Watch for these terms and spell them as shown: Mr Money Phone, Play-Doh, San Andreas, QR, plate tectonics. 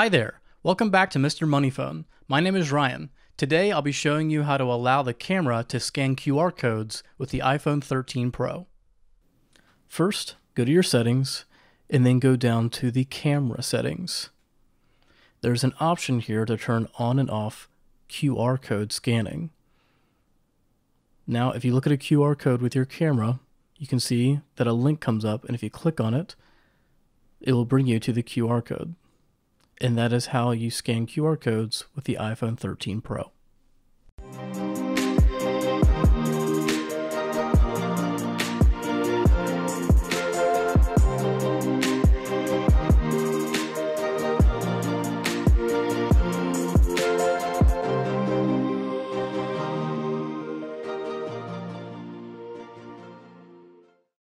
Hi there, welcome back to Mr. Moneyphone. My name is Ryan. Today I'll be showing you how to allow the camera to scan QR codes with the iPhone 13 Pro. First, go to your settings and then go down to the camera settings. There's an option here to turn on and off QR code scanning. Now, if you look at a QR code with your camera, you can see that a link comes up, and if you click on it, it will bring you to the QR code. And that is how you scan QR codes with the iPhone 13 Pro.